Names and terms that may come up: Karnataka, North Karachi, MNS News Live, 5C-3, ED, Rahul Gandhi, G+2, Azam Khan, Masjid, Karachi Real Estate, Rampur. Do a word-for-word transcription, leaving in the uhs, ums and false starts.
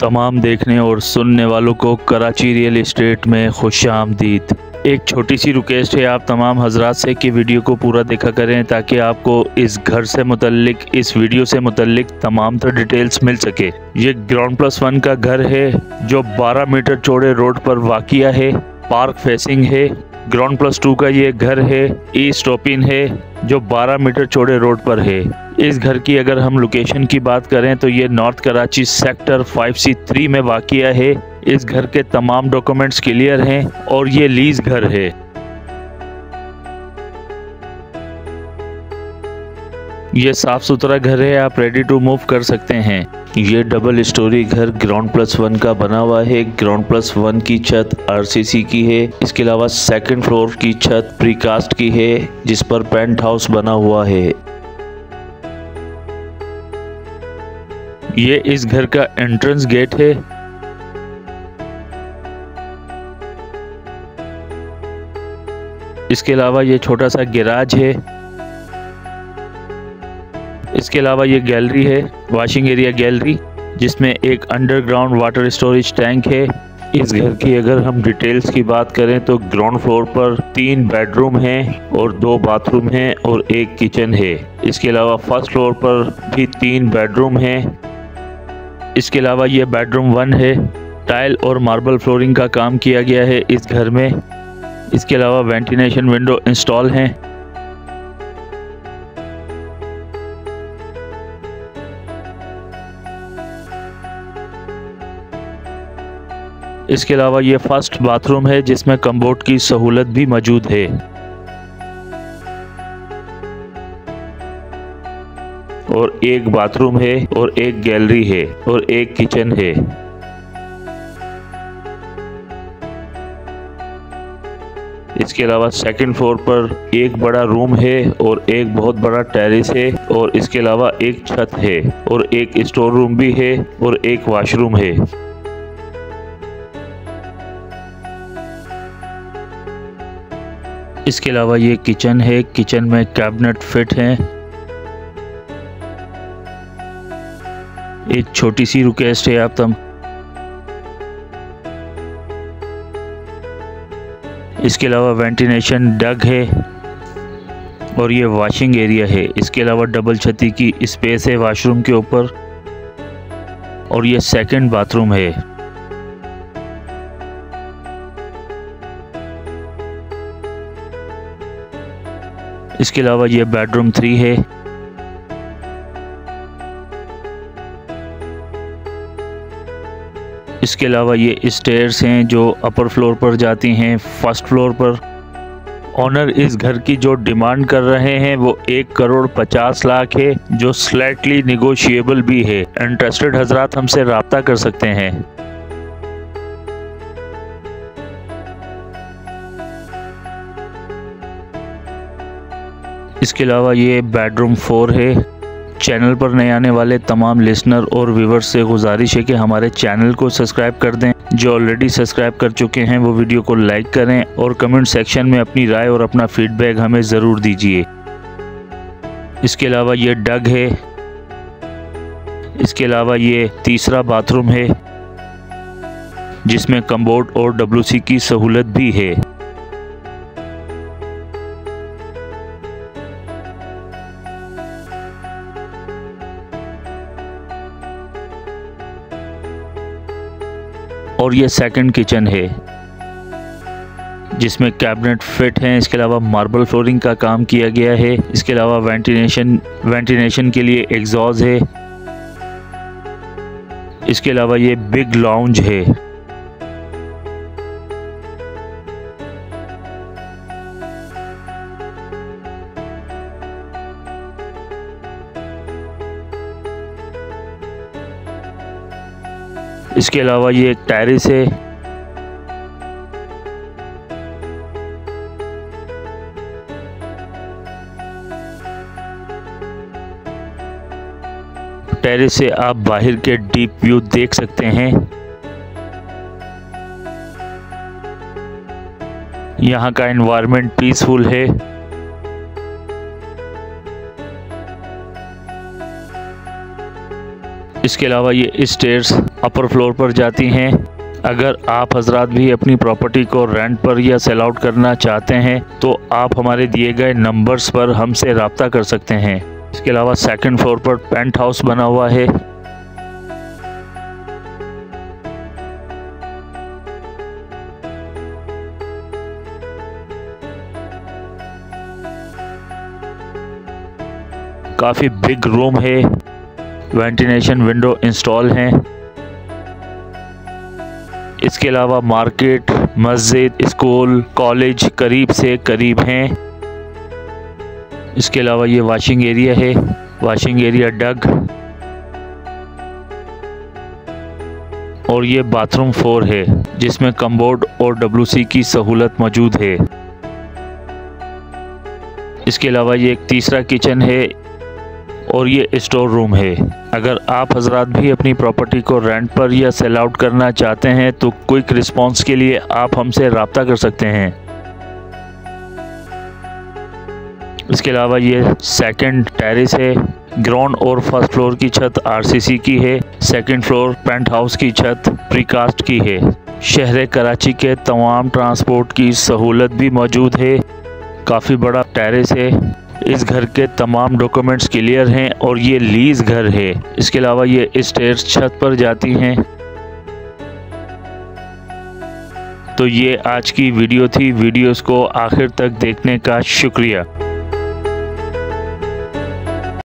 तमाम देखने और सुनने वालों को कराची रियल एस्टेट में खुशामदीद। एक छोटी सी रिक्वेस्ट है आप तमाम हजरात से कि वीडियो को पूरा देखा करें ताकि आपको इस घर से मुतल्लिक, इस वीडियो से मुतल्लिक तमाम तर डिटेल्स मिल सके। ये ग्राउंड प्लस वन का घर है जो बारह मीटर चौड़े रोड पर वाकिया है, पार्क फेसिंग है। ग्राउंड प्लस टू का ये घर है, ईस्ट ओपन है, जो बारह मीटर चौड़े रोड पर है। इस घर की अगर हम लोकेशन की बात करें तो ये north Karachi sector five C three में वाकिया है। इस घर के तमाम डॉक्यूमेंट्स क्लियर हैं और ये लीज घर है। ये साफ सुथरा घर है, आप रेडी टू मूव कर सकते हैं। ये डबल स्टोरी घर ग्राउंड प्लस वन का बना हुआ है। ग्राउंड प्लस वन की छत आरसीसी की है। इसके अलावा सेकंड फ्लोर की छत प्रीकास्ट की है जिस पर पेंट हाउस बना हुआ है। ये इस घर का एंट्रेंस गेट है। इसके अलावा ये छोटा सा गैराज है। इसके अलावा ये गैलरी है, वॉशिंग एरिया गैलरी, जिसमें एक अंडरग्राउंड वाटर स्टोरेज टैंक है। इस घर की अगर हम डिटेल्स की बात करें तो ग्राउंड फ्लोर पर तीन बेडरूम हैं और दो बाथरूम हैं और एक किचन है। इसके अलावा फर्स्ट फ्लोर पर भी तीन बेडरूम हैं। इसके अलावा ये बेडरूम वन है। टाइल और मार्बल फ्लोरिंग का काम किया गया है इस घर में। इसके अलावा वेंटिलेशन विंडो इंस्टॉल हैं। इसके अलावा ये फर्स्ट बाथरूम है जिसमें कम्बोर्ड की सहूलत भी मौजूद है। और एक बाथरूम है और एक गैलरी है और एक किचन है। इसके अलावा सेकंड फ्लोर पर एक बड़ा रूम है और एक बहुत बड़ा टेरेस है और इसके अलावा एक छत है और एक स्टोर रूम भी है और एक वॉशरूम है। इसके अलावा ये किचन है, किचन में कैबिनेट फिट हैं। एक छोटी सी रिक्वेस्ट है आप तम इसके अलावा वेंटिलेशन डग है और ये वॉशिंग एरिया है। इसके अलावा डबल छती की स्पेस है वॉशरूम के ऊपर और ये सेकंड बाथरूम है। इसके अलावा ये बेडरूम थ्री है। इसके अलावा ये स्टेयर्स हैं जो अपर फ्लोर पर जाती हैं फर्स्ट फ्लोर पर। ऑनर इस घर की जो डिमांड कर रहे हैं वो एक करोड़ पचास लाख है जो स्लाइटली निगोशिएबल भी है। इंटरेस्टेड हजरात हमसे राब्ता कर सकते हैं। इसके अलावा ये बेडरूम फोर है। चैनल पर नए आने वाले तमाम लिसनर और व्यूवर्स से गुजारिश है कि हमारे चैनल को सब्सक्राइब कर दें। जो ऑलरेडी सब्सक्राइब कर चुके हैं वो वीडियो को लाइक करें और कमेंट सेक्शन में अपनी राय और अपना फीडबैक हमें ज़रूर दीजिए। इसके अलावा ये डग है। इसके अलावा ये तीसरा बाथरूम है जिसमें कम्बोर्ड और डब्ल्यू सी की सहूलत भी है। और ये सेकंड किचन है जिसमें कैबिनेट फिट हैं। इसके अलावा मार्बल फ्लोरिंग का काम किया गया है। इसके अलावा वेंटिलेशन वेंटिलेशन के लिए एग्जॉस्ट है। इसके अलावा ये बिग लाउंज है। इसके अलावा ये एक टेरेस है। टेरेस से आप बाहर के डीप व्यू देख सकते हैं। यहाँ का एनवायरनमेंट पीसफुल है। इसके अलावा ये स्टेयर्स अपर फ्लोर पर जाती हैं। अगर आप हजरात भी अपनी प्रॉपर्टी को रेंट पर या सेल आउट करना चाहते हैं तो आप हमारे दिए गए नंबर्स पर हमसे रब्ता कर सकते हैं। इसके अलावा सेकंड फ्लोर पर पेंट हाउस बना हुआ है। काफ़ी बिग रूम है, वेंटिलेशन विंडो इंस्टॉल हैं। इसके अलावा मार्केट, मस्जिद, स्कूल, कॉलेज करीब से करीब हैं। इसके अलावा ये वाशिंग एरिया है, वाशिंग एरिया डग, और ये बाथरूम फोर है जिसमें कम्बोर्ड और डब्ल्यूसी की सहूलत मौजूद है। इसके अलावा ये एक तीसरा किचन है और ये स्टोर रूम है। अगर आप हजरात भी अपनी प्रॉपर्टी को रेंट पर या सेल आउट करना चाहते हैं तो क्विक रिस्पांस के लिए आप हमसे रब्ता कर सकते हैं। इसके अलावा ये सेकंड टेरेस है। ग्राउंड और फर्स्ट फ्लोर की छत आरसीसी की है। सेकंड फ्लोर पेंट हाउस की छत प्रीकास्ट की है। शहर कराची के तमाम ट्रांसपोर्ट की सहूलत भी मौजूद है। काफ़ी बड़ा टेरेस है। इस घर के तमाम डॉक्यूमेंट्स क्लियर हैं और ये लीज घर है। इसके अलावा ये स्टेयर्स छत पर जाती हैं। तो ये आज की वीडियो थी। वीडियोस को आखिर तक देखने का शुक्रिया।